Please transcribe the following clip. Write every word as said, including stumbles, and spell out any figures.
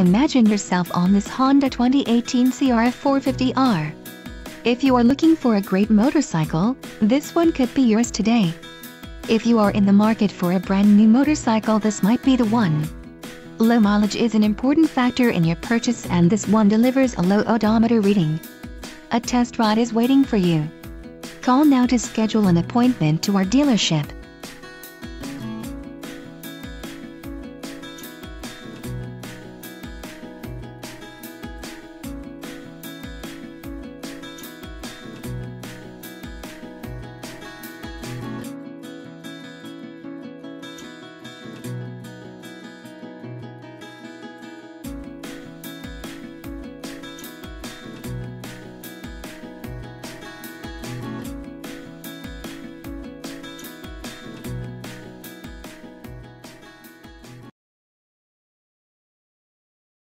Imagine yourself on this Honda twenty eighteen C R F four fifty R. If you are looking for a great motorcycle, this one could be yours today. If you are in the market for a brand new motorcycle, this might be the one. Low mileage is an important factor in your purchase, and this one delivers a low odometer reading. A test ride is waiting for you. Call now to schedule an appointment to our dealership.